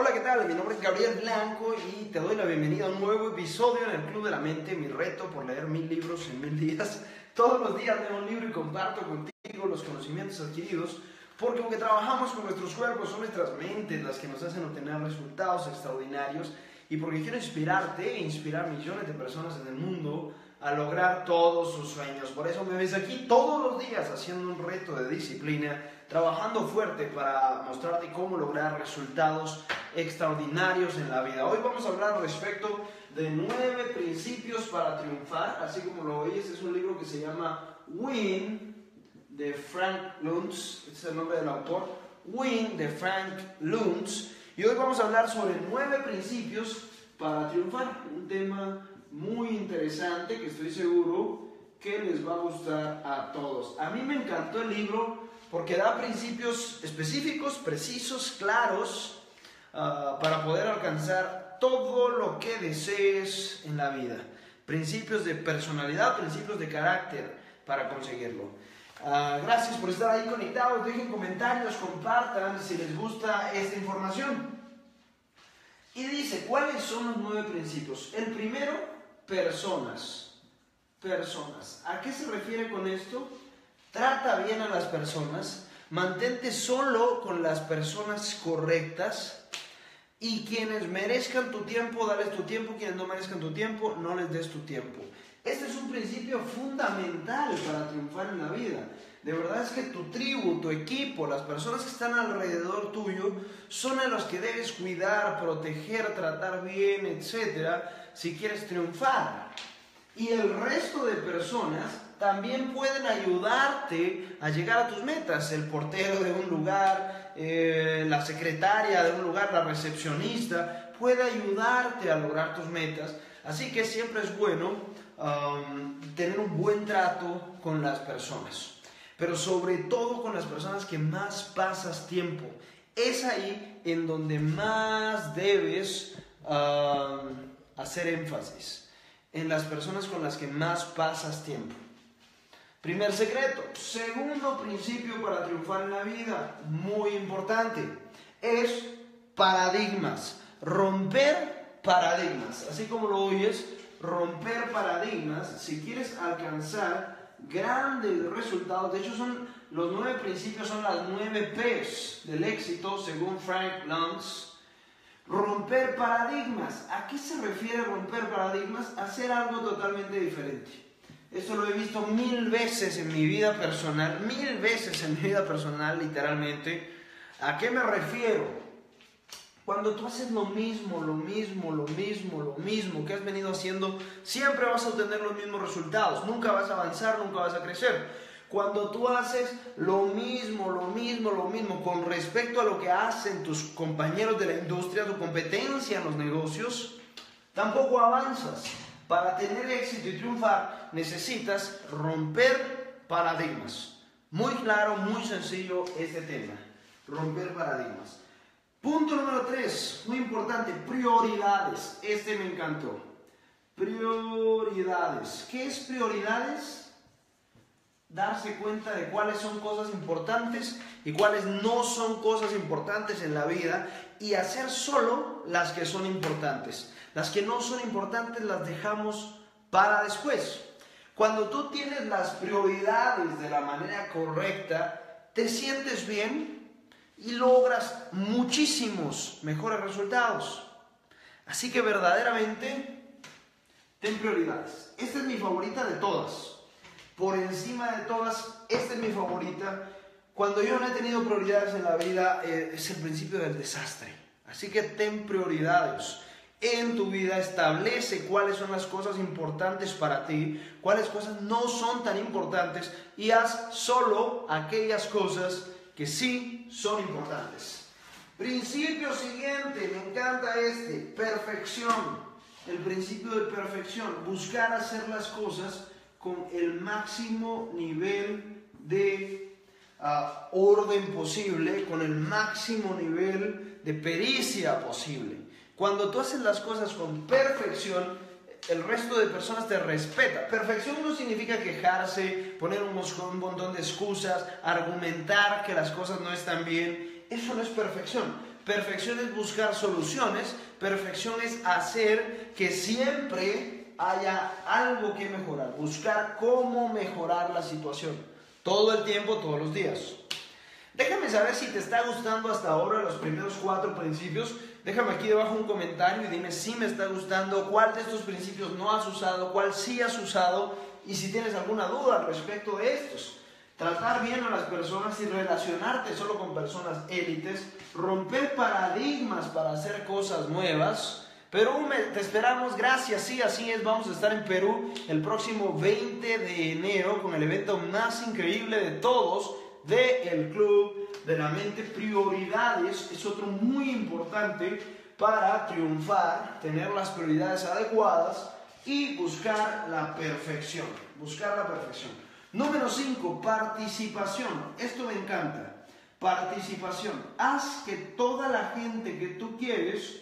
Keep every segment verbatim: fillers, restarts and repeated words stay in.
Hola, ¿qué tal? Mi nombre es Gabriel Blanco y te doy la bienvenida a un nuevo episodio en el Club de la Mente, mi reto por leer mil libros en mil días. Todos los días leo un libro y comparto contigo los conocimientos adquiridos, porque aunque trabajamos con nuestros cuerpos, son nuestras mentes las que nos hacen obtener resultados extraordinarios, y porque quiero inspirarte e inspirar millones de personas en el mundo a lograr todos sus sueños. Por eso me ves aquí todos los días haciendo un reto de disciplina, trabajando fuerte para mostrarte cómo lograr resultados extraordinarios en la vida. Hoy vamos a hablar respecto de nueve principios para triunfar, así como lo oyes. Es un libro que se llama Win, de Frank Luntz, este es el nombre del autor, Win, de Frank Luntz, y hoy vamos a hablar sobre nueve principios para triunfar, un tema muy interesante que estoy seguro que les va a gustar a todos. A mí me encantó el libro porque da principios específicos, precisos, claros, uh, para poder alcanzar todo lo que desees en la vida. Principios de personalidad, principios de carácter para conseguirlo. Uh, gracias por estar ahí conectados. Dejen comentarios, compartan si les gusta esta información. Y dice, ¿cuáles son los nueve principios? El primero, personas, personas. ¿A qué se refiere con esto? Trata bien a las personas, mantente solo con las personas correctas y quienes merezcan tu tiempo, dales tu tiempo, quienes no merezcan tu tiempo, no les des tu tiempo. Este es un principio fundamental para triunfar en la vida. De verdad es que tu tribu, tu equipo, las personas que están alrededor tuyo son a los que debes cuidar, proteger, tratar bien, etcétera, si quieres triunfar. Y el resto de personas también pueden ayudarte a llegar a tus metas. El portero de un lugar, eh, la secretaria de un lugar, la recepcionista, puede ayudarte a lograr tus metas. Así que siempre es bueno um, tener un buen trato con las personas, pero sobre todo con las personas que más pasas tiempo. Es ahí en donde más debes uh, hacer énfasis, en las personas con las que más pasas tiempo. Primer secreto. Segundo principio para triunfar en la vida, muy importante, es paradigmas, romper paradigmas. Así como lo oyes, romper paradigmas, si quieres alcanzar grandes resultados. De hecho, son los nueve principios, son las nueve P's del éxito, según Frank Luntz. Romper paradigmas. ¿A qué se refiere romper paradigmas? Hacer algo totalmente diferente. Esto lo he visto mil veces en mi vida personal, mil veces en mi vida personal, literalmente. ¿A qué me refiero? Cuando tú haces lo mismo, lo mismo, lo mismo, lo mismo que has venido haciendo, siempre vas a obtener los mismos resultados. Nunca vas a avanzar, nunca vas a crecer. Cuando tú haces lo mismo, lo mismo, lo mismo con respecto a lo que hacen tus compañeros de la industria, tu competencia en los negocios, tampoco avanzas. Para tener éxito y triunfar, necesitas romper paradigmas. Muy claro, muy sencillo este tema. Romper paradigmas. Punto número tres, muy importante, prioridades. Este me encantó. Prioridades. ¿Qué es prioridades? Darse cuenta de cuáles son cosas importantes y cuáles no son cosas importantes en la vida y hacer solo las que son importantes. Las que no son importantes las dejamos para después. Cuando tú tienes las prioridades de la manera correcta, te sientes bien y logras muchísimos mejores resultados. Así que verdaderamente, ten prioridades. Esta es mi favorita de todas. Por encima de todas, esta es mi favorita. Cuando yo no he tenido prioridades en la vida, eh, es el principio del desastre. Así que ten prioridades. En tu vida establece cuáles son las cosas importantes para ti, cuáles cosas no son tan importantes y haz solo aquellas cosas que sí son importantes. Principio siguiente, me encanta este, perfección. El principio de perfección, buscar hacer las cosas con el máximo nivel de uh, orden posible, con el máximo nivel de pericia posible. Cuando tú haces las cosas con perfección, el resto de personas te respeta. Perfección no significa quejarse, poner un montón de excusas, argumentar que las cosas no están bien. Eso no es perfección. Perfección es buscar soluciones. Perfección es hacer que siempre haya algo que mejorar. Buscar cómo mejorar la situación. Todo el tiempo, todos los días. Déjame saber si te está gustando hasta ahora los primeros cuatro principios. Déjame aquí debajo un comentario y dime si me está gustando, cuál de estos principios no has usado, cuál sí has usado y si tienes alguna duda respecto de estos. Tratar bien a las personas y relacionarte solo con personas élites. Romper paradigmas para hacer cosas nuevas. Perú, te esperamos, gracias, sí, así es, vamos a estar en Perú el próximo veinte de enero con el evento más increíble de todos del Club de la Mente. Prioridades es otro muy importante para triunfar, tener las prioridades adecuadas y buscar la perfección, buscar la perfección. Número cinco, participación, esto me encanta, participación, haz que toda la gente que tú quieres,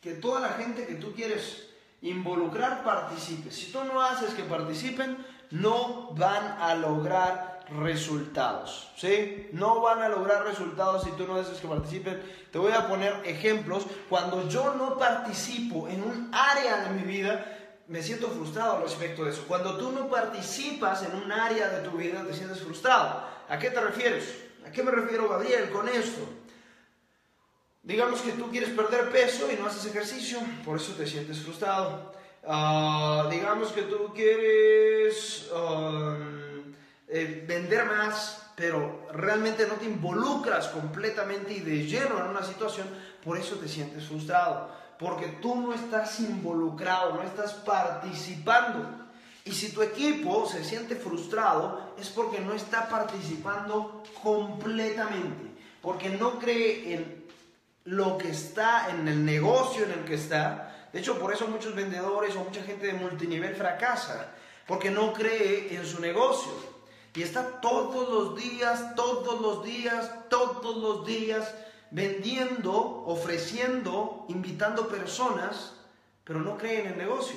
que toda la gente que tú quieres involucrar participe. Si tú no haces que participen, no van a lograr resultados, ¿sí? No van a lograr resultados si tú no haces que participen. Te voy a poner ejemplos. Cuando yo no participo en un área de mi vida, me siento frustrado respecto a eso. Cuando tú no participas en un área de tu vida, te sientes frustrado. ¿A qué te refieres? ¿A qué me refiero, Gabriel, con esto? Digamos que tú quieres perder peso y no haces ejercicio, por eso te sientes frustrado. Uh, digamos que tú quieres uh, eh, vender más, pero realmente no te involucras completamente y de lleno en una situación, por eso te sientes frustrado. Porque tú no estás involucrado, no estás participando. Y si tu equipo se siente frustrado, es porque no está participando completamente. Porque no cree en lo que está en el negocio en el que está. De hecho, por eso muchos vendedores o mucha gente de multinivel fracasa, porque no cree en su negocio y está todos los días, todos los días, todos los días vendiendo, ofreciendo, invitando personas, pero no cree en el negocio.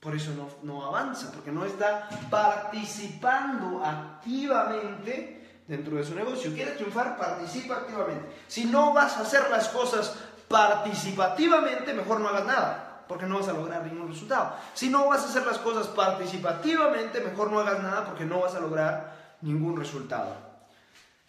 Por eso no, no avanza, porque no está participando activamente dentro de su negocio. ¿Quieres triunfar? Participa activamente. Si no vas a hacer las cosas participativamente, mejor no hagas nada, porque no vas a lograr ningún resultado. Si no vas a hacer las cosas participativamente, mejor no hagas nada, porque no vas a lograr ningún resultado.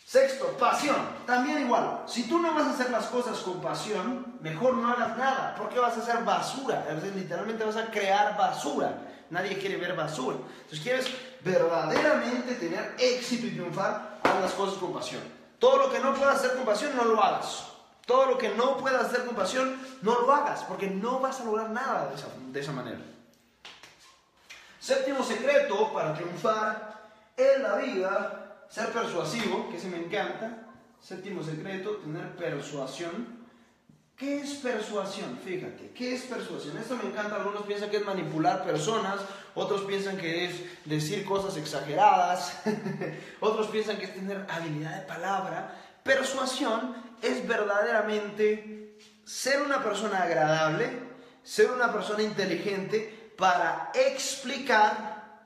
Sexto, pasión. También igual. Si tú no vas a hacer las cosas con pasión, mejor no hagas nada, porque vas a hacer basura. Entonces, literalmente vas a crear basura. Nadie quiere ver basura. Entonces, quieres verdaderamente tener éxito y triunfar, haz las cosas con pasión. Todo lo que no puedas hacer con pasión, no lo hagas. Todo lo que no puedas hacer con pasión, no lo hagas, porque no vas a lograr nada de esa, de esa manera. Séptimo secreto para triunfar en la vida, ser persuasivo, que ese me encanta. Séptimo secreto, tener persuasión. ¿Qué es persuasión? Fíjate, ¿qué es persuasión? Esto me encanta, algunos piensan que es manipular personas, otros piensan que es decir cosas exageradas, otros piensan que es tener habilidad de palabra. Persuasión es verdaderamente ser una persona agradable, ser una persona inteligente para explicar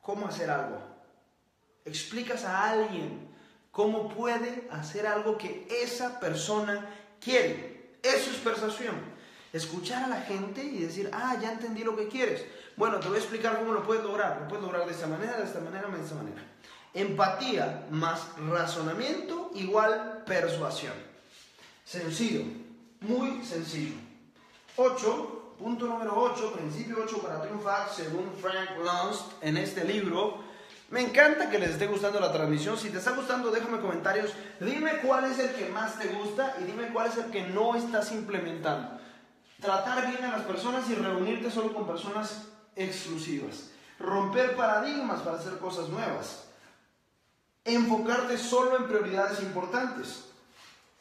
cómo hacer algo. Explicas a alguien cómo puede hacer algo que esa persona quiere. Eso es persuasión. Escuchar a la gente y decir, ah, ya entendí lo que quieres. Bueno, te voy a explicar cómo lo puedes lograr. Lo puedes lograr de esta manera, de esta manera, de esta manera. Empatía más razonamiento igual persuasión. Sencillo, muy sencillo. ocho, punto número ocho, principio ocho para triunfar, según Frank Luntz en este libro. Me encanta que les esté gustando la transmisión. Si te está gustando, déjame comentarios. Dime cuál es el que más te gusta y dime cuál es el que no estás implementando. Tratar bien a las personas y reunirte solo con personas exclusivas. Romper paradigmas para hacer cosas nuevas. Enfocarte solo en prioridades importantes.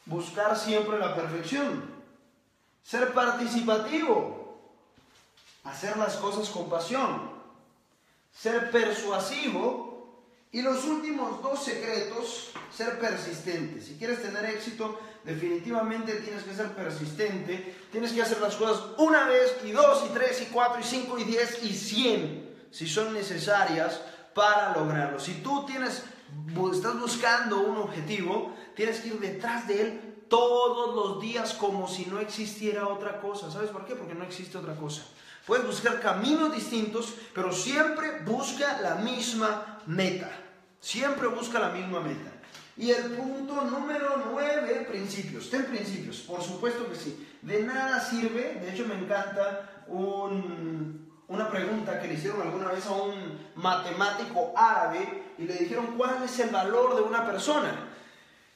Buscar siempre la perfección. Ser participativo. Hacer las cosas con pasión. Ser persuasivo. Y los últimos dos secretos, ser persistente. Si quieres tener éxito, definitivamente tienes que ser persistente. Tienes que hacer las cosas una vez, y dos, y tres, y cuatro, y cinco, y diez, y cien, si son necesarias para lograrlo. Si tú tienes estás buscando un objetivo, tienes que ir detrás de él todos los días como si no existiera otra cosa. ¿Sabes por qué? Porque no existe otra cosa. Puedes buscar caminos distintos, pero siempre busca la misma meta. Siempre busca la misma meta. Y el punto número nueve, principios. Ten principios, por supuesto que sí. De nada sirve, de hecho me encanta un, una pregunta que le hicieron alguna vez a un matemático árabe y le dijeron cuál es el valor de una persona.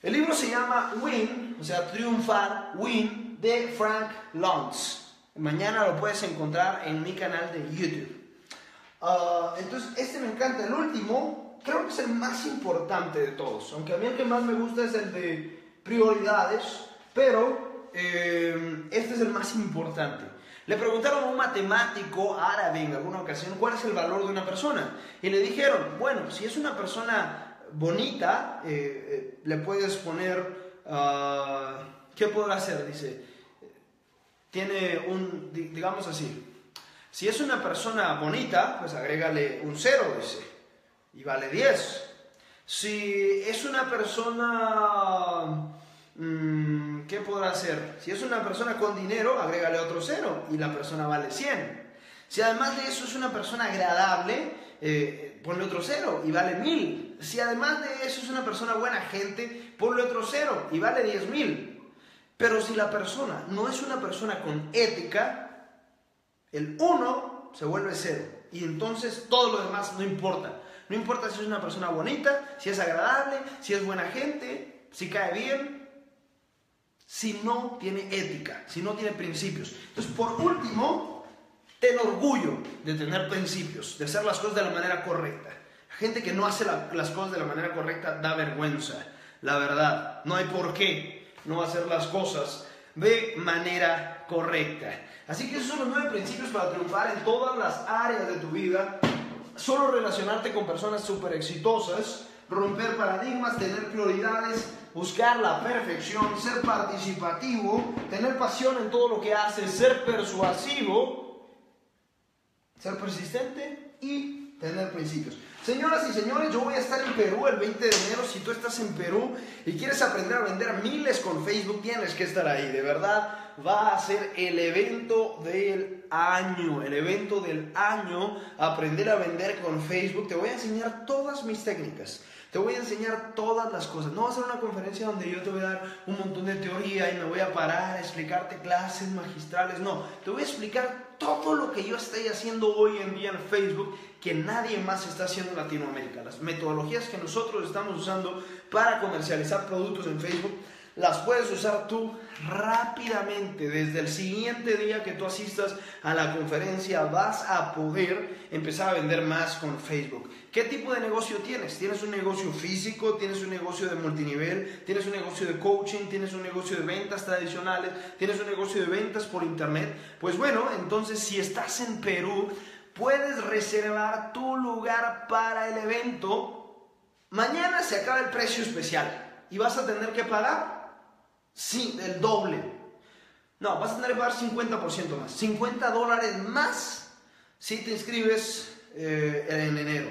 El libro se llama Win, o sea, Triunfar, Win, de Frank Luntz. Mañana lo puedes encontrar en mi canal de YouTube. Uh, entonces, este me encanta. El último... creo que es el más importante de todos, aunque a mí el que más me gusta es el de prioridades, pero eh, este es el más importante. Le preguntaron a un matemático árabe en alguna ocasión cuál es el valor de una persona y le dijeron, bueno, si es una persona bonita, eh, eh, le puedes poner, uh, ¿qué podrá hacer? Dice, tiene un, digamos así, si es una persona bonita, pues agrégale un cero, dice. Y vale diez. Si es una persona... ¿qué podrá hacer? Si es una persona con dinero, agrégale otro cero y la persona vale cien. Si además de eso es una persona agradable, eh, ponle otro cero y vale mil. Si además de eso es una persona buena gente, ponle otro cero y vale diez mil. Pero si la persona no es una persona con ética, el uno se vuelve cero. Y entonces todo lo demás no importa. No importa si es una persona bonita, si es agradable, si es buena gente, si cae bien, si no tiene ética, si no tiene principios. Entonces, por último, ten orgullo de tener principios, de hacer las cosas de la manera correcta. La gente que no hace la, las cosas de la manera correcta da vergüenza, la verdad. No hay por qué no hacer las cosas de manera correcta. Así que esos son los nueve principios para triunfar en todas las áreas de tu vida. Solo relacionarte con personas súper exitosas, romper paradigmas, tener prioridades, buscar la perfección, ser participativo, tener pasión en todo lo que haces, ser persuasivo, ser persistente y tener principios. Señoras y señores, yo voy a estar en Perú el veinte de enero. Si tú estás en Perú y quieres aprender a vender miles con Facebook, tienes que estar ahí, de verdad. Va a ser el evento del año, el evento del año, aprender a vender con Facebook. Te voy a enseñar todas mis técnicas, te voy a enseñar todas las cosas. No va a ser una conferencia donde yo te voy a dar un montón de teoría y me voy a parar a explicarte clases magistrales. No, te voy a explicar todo lo que yo estoy haciendo hoy en día en Facebook que nadie más está haciendo en Latinoamérica. Las metodologías que nosotros estamos usando para comercializar productos en Facebook, las puedes usar tú rápidamente. Desde el siguiente día que tú asistas a la conferencia vas a poder empezar a vender más con Facebook. ¿Qué tipo de negocio tienes? ¿Tienes un negocio físico? ¿Tienes un negocio de multinivel? ¿Tienes un negocio de coaching? ¿Tienes un negocio de ventas tradicionales? ¿Tienes un negocio de ventas por internet? Pues bueno, entonces si estás en Perú, puedes reservar tu lugar para el evento. Mañana se acaba el precio especial y vas a tener que pagar... sí, el doble. No, vas a tener que pagar cincuenta por ciento más, cincuenta dólares más si te inscribes eh, en enero.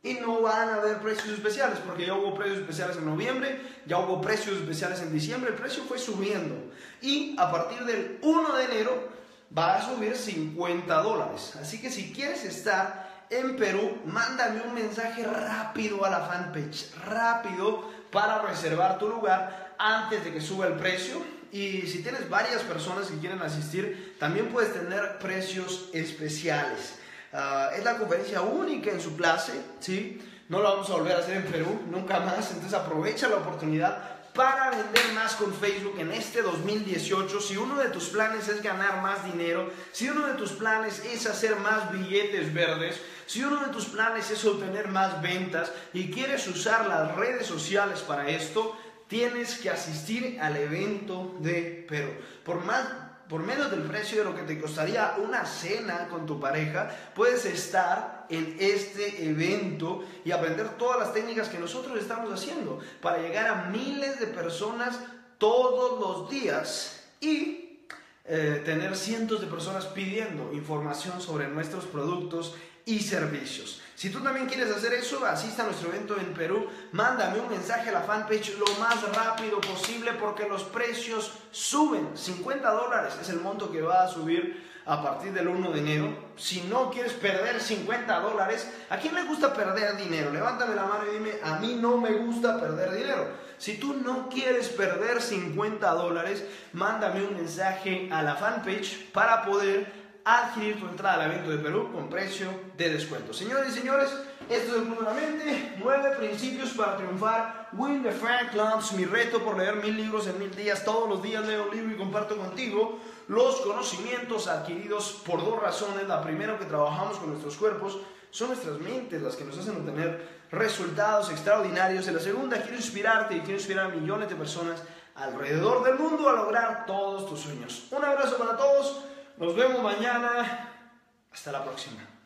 Y no van a haber precios especiales, porque ya hubo precios especiales en noviembre, ya hubo precios especiales en diciembre, el precio fue subiendo. Y a partir del uno de enero va a subir cincuenta dólares. Así que si quieres estar en Perú, mándame un mensaje rápido a la fanpage, rápido, para reservar tu lugar antes de que suba el precio. Y si tienes varias personas que quieren asistir, también puedes tener precios especiales. Uh, es la conferencia única en su clase, ¿sí? No la vamos a volver a hacer en Perú, nunca más. Entonces aprovecha la oportunidad para vender más con Facebook en este dos mil dieciocho. Si uno de tus planes es ganar más dinero, si uno de tus planes es hacer más billetes verdes, si uno de tus planes es obtener más ventas y quieres usar las redes sociales para esto, tienes que asistir al evento de Perú. Por, más, por menos del precio de lo que te costaría una cena con tu pareja, puedes estar en este evento y aprender todas las técnicas que nosotros estamos haciendo para llegar a miles de personas todos los días y eh, tener cientos de personas pidiendo información sobre nuestros productos y servicios. Si tú también quieres hacer eso, asista a nuestro evento en Perú, mándame un mensaje a la fanpage lo más rápido posible porque los precios suben. cincuenta dólares es el monto que va a subir a partir del uno de enero. Si no quieres perder cincuenta dólares, ¿a quién le gusta perder dinero? Levántame la mano y dime, a mí no me gusta perder dinero. Si tú no quieres perder cincuenta dólares, mándame un mensaje a la fanpage para poder adquirir tu entrada al evento de Perú con precio de descuento. Señores y señores, esto es el Club de la Mente, nueve principios para triunfar, Win de Frank Luntz, mi reto por leer mil libros en mil días, todos los días leo un libro y comparto contigo los conocimientos adquiridos por dos razones. La primera, que trabajamos con nuestros cuerpos, son nuestras mentes las que nos hacen obtener resultados extraordinarios. En la segunda, quiero inspirarte y quiero inspirar a millones de personas alrededor del mundo a lograr todos tus sueños. Un abrazo para todos. Nos vemos mañana. Hasta la próxima.